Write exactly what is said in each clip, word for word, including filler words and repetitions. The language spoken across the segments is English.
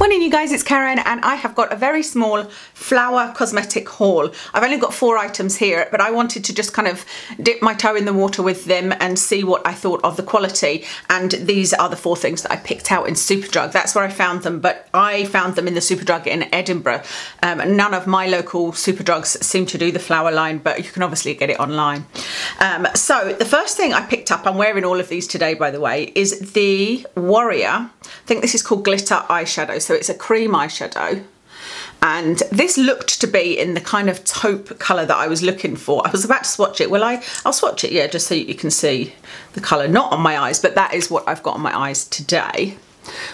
Morning you guys, it's Karen and I have got a very small flower cosmetic haul. I've only got four items here, but I wanted to just kind of dip my toe in the water with them and see what I thought of the quality, and these are the four things that I picked out in Superdrug. That's where I found them, but I found them in the Superdrug in Edinburgh. Um, none of my local Superdrugs seem to do the flower line, but you can obviously get it online. Um, so the first thing I picked up, I'm wearing all of these today by the way, is the Warrior. I think this is called Glitter Eyeshadow, so it's a cream eyeshadow. And this looked to be in the kind of taupe colour that I was looking for. I was about to swatch it. Will I? I'll swatch it, yeah, just so you can see the colour. Not on my eyes, but that is what I've got on my eyes today.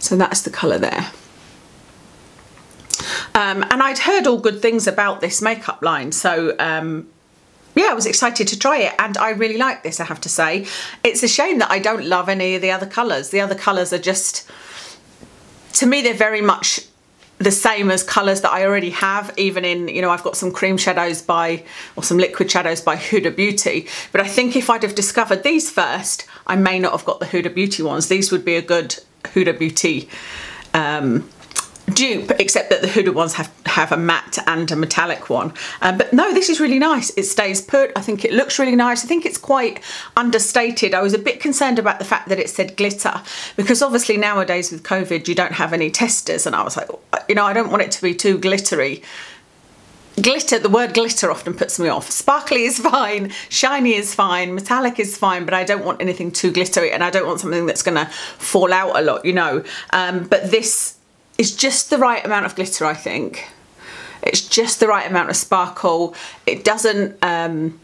So that's the colour there. Um, and I'd heard all good things about this makeup line, so um, yeah, I was excited to try it, and I really like this, I have to say. It's a shame that I don't love any of the other colours. The other colours are just, to me, they're very much the same as colours that I already have, even in, you know, I've got some cream shadows by, or some liquid shadows by Huda Beauty. But I think if I'd have discovered these first, I may not have got the Huda Beauty ones. These would be a good Huda Beauty um, dupe, except that the Huda ones have, have a matte and a metallic one. Um, but no, this is really nice. It stays put. I think it looks really nice. I think it's quite understated. I was a bit concerned about the fact that it said glitter, because obviously nowadays with COVID, you don't have any testers. And I was like, you know, I don't want it to be too glittery. Glitter, the word glitter often puts me off. Sparkly is fine, shiny is fine, metallic is fine, but I don't want anything too glittery, and I don't want something that's gonna fall out a lot, you know. Um, but this is just the right amount of glitter, I think. It's just the right amount of sparkle. It doesn't um,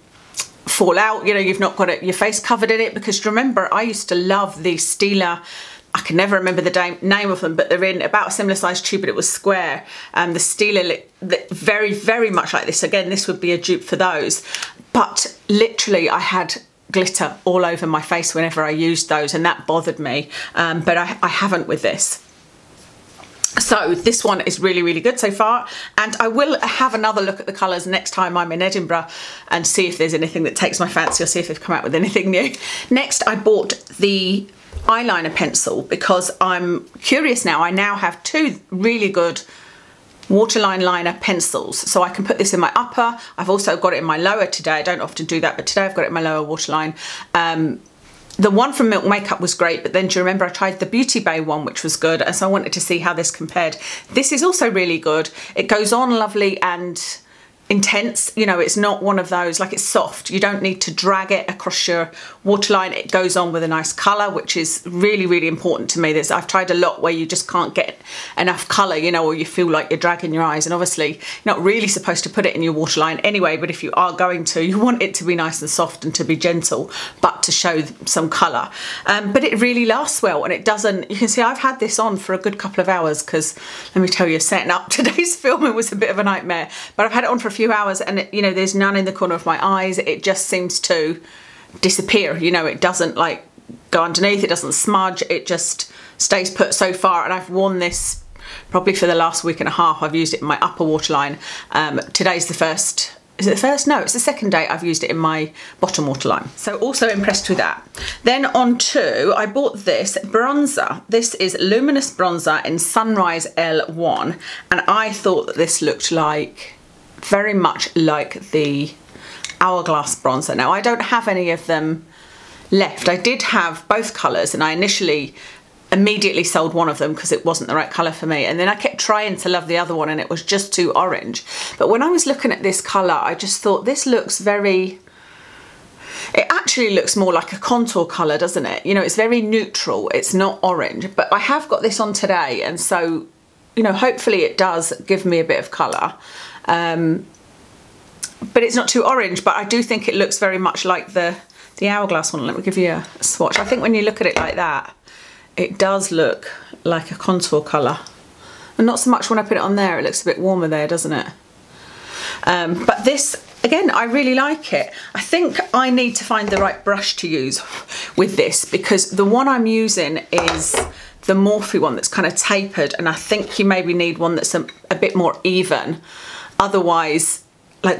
fall out, you know, you've not got it, your face covered in it, because remember, I used to love the Stila, I can never remember the name of them, but they're in about a similar size tube, but it was square. And um, the Stila, very, very much like this. Again, this would be a dupe for those. But literally, I had glitter all over my face whenever I used those, and that bothered me. Um, but I, I haven't with this. So this one is really, really good so far. And I will have another look at the colours next time I'm in Edinburgh and see if there's anything that takes my fancy, or see if they've come out with anything new. Next, I bought the eyeliner pencil because I'm curious now. I now have two really good waterline liner pencils, so I can put this in my upper. I've also got it in my lower today. I don't often do that, but today I've got it in my lower waterline. Um, the one from Milk Makeup was great, but then do you remember I tried the Beauty Bay one, which was good, and so I wanted to see how this compared. This is also really good. It goes on lovely and intense, you know, it's not one of those, like, it's soft. You don't need to drag it across your waterline. It goes on with a nice colour, which is really, really important to me. There's, I've tried a lot where you just can't get enough colour, you know, or you feel like you're dragging your eyes, and obviously you're not really supposed to put it in your waterline anyway, but if you are going to, you want it to be nice and soft and to be gentle, but to show some colour. Um, but it really lasts well, and it doesn't, you can see I've had this on for a good couple of hours, because let me tell you, setting up today's filming was a bit of a nightmare, but I've had it on for a few hours, and it, you know, there's none in the corner of my eyes. It just seems to disappear, you know, it doesn't like go underneath, it doesn't smudge, it just stays put so far. And I've worn this probably for the last week and a half. I've used it in my upper waterline. Um, today's the first, is it the first? No, it's the second day I've used it in my bottom waterline. So also impressed with that. Then on to, I bought this bronzer. This is Luminous Bronzer in Sunrise L one, and I thought that this looked like very much like the Hourglass bronzer. Now I don't have any of them left. I did have both colours, and I initially immediately sold one of them because it wasn't the right colour for me, and then I kept trying to love the other one and it was just too orange. But when I was looking at this colour, I just thought this looks very, it actually looks more like a contour colour, doesn't it? You know, it's very neutral, it's not orange. But I have got this on today, and so, you know, hopefully it does give me a bit of colour. Um, but it's not too orange, but I do think it looks very much like the, the Hourglass one. Let me give you a swatch. I think when you look at it like that, it does look like a contour colour. And not so much when I put it on there, it looks a bit warmer there, doesn't it? Um, but this, again, I really like it. I think I need to find the right brush to use with this, because the one I'm using is the Morphe one that's kind of tapered, and I think you maybe need one that's a, a bit more even. Otherwise, like,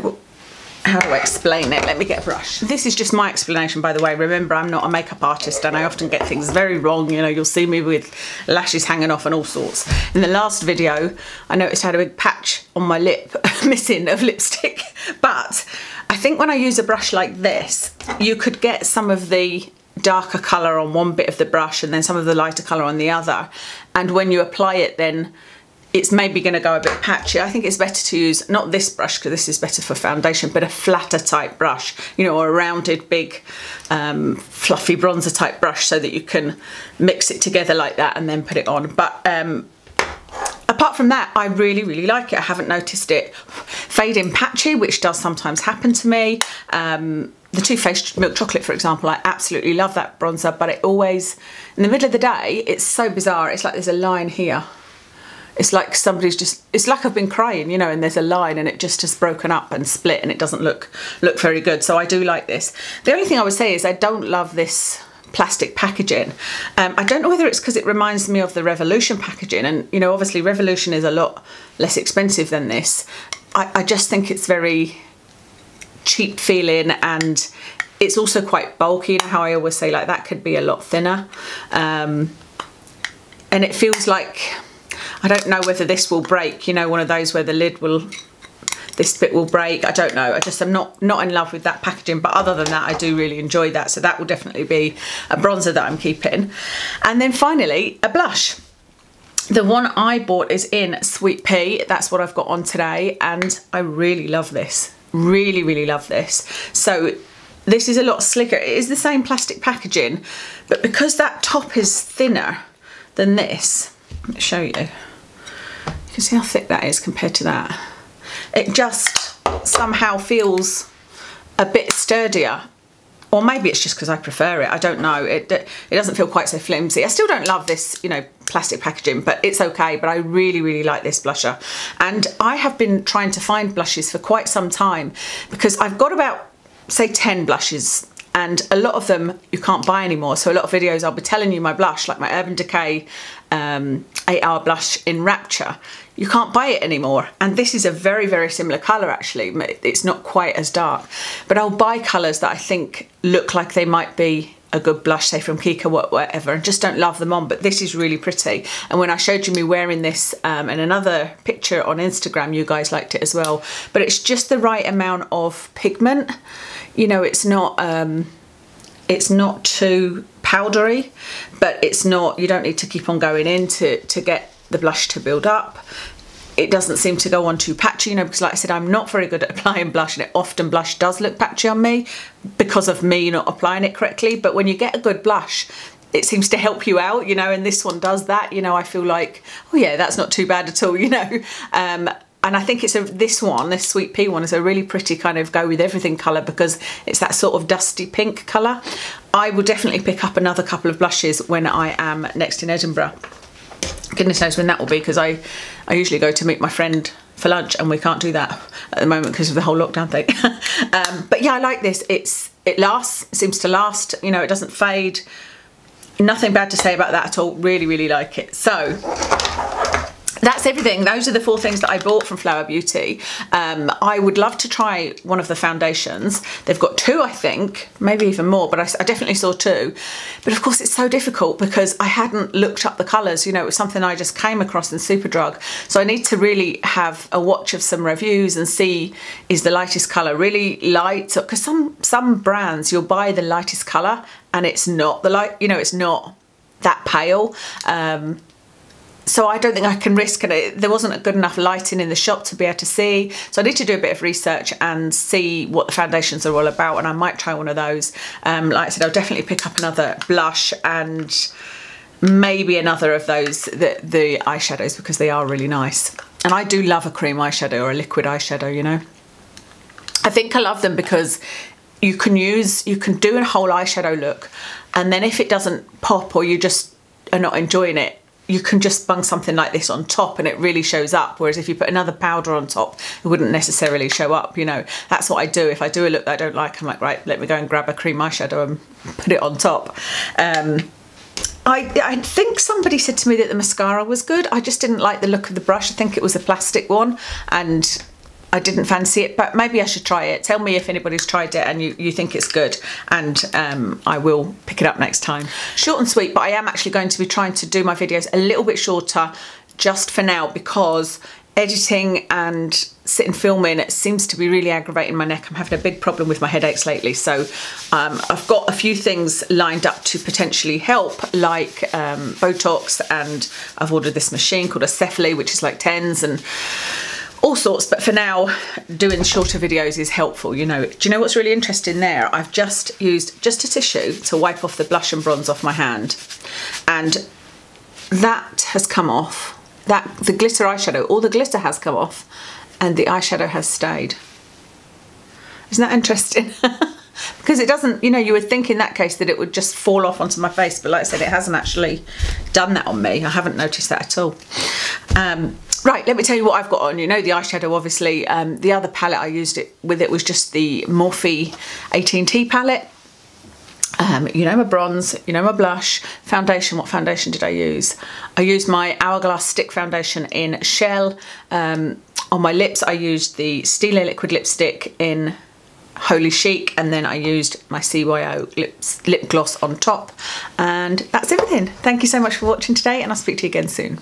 how do I explain it? Let me get a brush. This is just my explanation, by the way. Remember, I'm not a makeup artist and I often get things very wrong. You know, you'll see me with lashes hanging off and all sorts. In the last video, I noticed I had a big patch on my lip, missing of lipstick. But I think when I use a brush like this, you could get some of the darker colour on one bit of the brush and then some of the lighter colour on the other. And when you apply it, then it's maybe going to go a bit patchy. I think it's better to use, not this brush because this is better for foundation, but a flatter type brush, you know, or a rounded, big, um, fluffy bronzer type brush so that you can mix it together like that and then put it on. But um, apart from that, I really, really like it. I haven't noticed it fade in patchy, which does sometimes happen to me. Um, The Too Faced Milk Chocolate, for example, I absolutely love that bronzer, but it always, in the middle of the day, it's so bizarre. It's like there's a line here. It's like somebody's just, it's like I've been crying, you know, and there's a line and it just has broken up and split and it doesn't look, look very good. So I do like this. The only thing I would say is I don't love this plastic packaging. Um, I don't know whether it's because it reminds me of the Revolution packaging, and, you know, obviously Revolution is a lot less expensive than this. I, I just think it's very cheap feeling, and it's also quite bulky. You know how I always say, like, that could be a lot thinner, um, and it feels like, I don't know whether this will break, you know, one of those where the lid will, this bit will break. I don't know. I just am not not in love with that packaging, but other than that, I do really enjoy that, so that will definitely be a bronzer that I'm keeping. And then finally, a blush. The one I bought is in Sweet Pea. That's what I've got on today, and I really love this. Really, really love this. So this is a lot slicker. It is the same plastic packaging, but because that top is thinner than this, let me show you. You can see how thick that is compared to that. It just somehow feels a bit sturdier. Or maybe it's just because I prefer it. I don't know. It, it doesn't feel quite so flimsy. I still don't love this, you know, plastic packaging, but it's okay. But I really, really like this blusher. And I have been trying to find blushes for quite some time because I've got about, say, ten blushes. And a lot of them you can't buy anymore. So a lot of videos I'll be telling you my blush, like my Urban Decay um, eight hour blush in Rapture. You can't buy it anymore. And this is a very, very similar colour, actually. It's not quite as dark. But I'll buy colours that I think look like they might be a good blush, say from Kiko or whatever, and just don't love them on. But this is really pretty. And when I showed you me wearing this um, in another picture on Instagram, you guys liked it as well. But it's just the right amount of pigment. You know, it's not um, it's not too powdery, but it's not, you don't need to keep on going in to, to get the blush to build up. It doesn't seem to go on too patchy, you know, because like I said, I'm not very good at applying blush, and it often blush does look patchy on me because of me not applying it correctly. But when you get a good blush, it seems to help you out, you know, and this one does that. You know, I feel like, oh yeah, that's not too bad at all, you know. Um, and I think it's a, this one, this Sweet Pea one, is a really pretty kind of go with everything colour because it's that sort of dusty pink colour. I will definitely pick up another couple of blushes when I am next in Edinburgh. Goodness knows when that will be, because I, I usually go to meet my friend for lunch and we can't do that at the moment because of the whole lockdown thing. um, but yeah, I like this. It's it lasts, it seems to last, you know, it doesn't fade. Nothing bad to say about that at all. Really, really like it. So that's everything. Those are the four things that I bought from Flower Beauty. Um, I would love to try one of the foundations. They've got two, I think, maybe even more, but I, I definitely saw two. But of course it's so difficult because I hadn't looked up the colours. You know, it was something I just came across in Superdrug. So I need to really have a watch of some reviews and see, is the lightest colour really light? Because some, some brands, you'll buy the lightest colour and it's not the light, you know, it's not that pale. Um, So I don't think I can risk it. There wasn't a good enough lighting in the shop to be able to see. So I need to do a bit of research and see what the foundations are all about, and I might try one of those. Um, like I said, I'll definitely pick up another blush and maybe another of those, the, the eyeshadows, because they are really nice. And I do love a cream eyeshadow or a liquid eyeshadow, you know. I think I love them because you can use, you can do a whole eyeshadow look, and then if it doesn't pop or you just are not enjoying it, you can just bung something like this on top and it really shows up. Whereas if you put another powder on top, it wouldn't necessarily show up, you know. That's what I do. If I do a look that I don't like, I'm like, right, let me go and grab a cream eyeshadow and put it on top. Um, I, I think somebody said to me that the mascara was good. I just didn't like the look of the brush. I think it was a plastic one, and I didn't fancy it, but maybe I should try it. Tell me if anybody's tried it and you, you think it's good, and um, I will pick it up next time. Short and sweet, but I am actually going to be trying to do my videos a little bit shorter just for now, because editing and sitting filming seems to be really aggravating my neck. I'm having a big problem with my headaches lately, so um, I've got a few things lined up to potentially help, like um, Botox, and I've ordered this machine called a Cefaly, which is like tens and all sorts. But for now, doing shorter videos is helpful, you know. Do you know what's really interesting there? I've just used just a tissue to wipe off the blush and bronze off my hand, and that has come off. That, the glitter eyeshadow, all the glitter has come off and the eyeshadow has stayed. Isn't that interesting? Because it doesn't, you know, you would think in that case that it would just fall off onto my face, but like I said, it hasn't actually done that on me. I haven't noticed that at all. Um, right, let me tell you what I've got on. You know, the eyeshadow, obviously. Um, the other palette I used it with it was just the Morphe eighteen T palette. Um, you know my bronze, you know my blush. Foundation, what foundation did I use? I used my Hourglass stick foundation in Shell. Um, on my lips, I used the Stila liquid lipstick in Holy Chic, and then I used my C Y O lips, lip gloss on top. And that's everything. Thank you so much for watching today, and I'll speak to you again soon.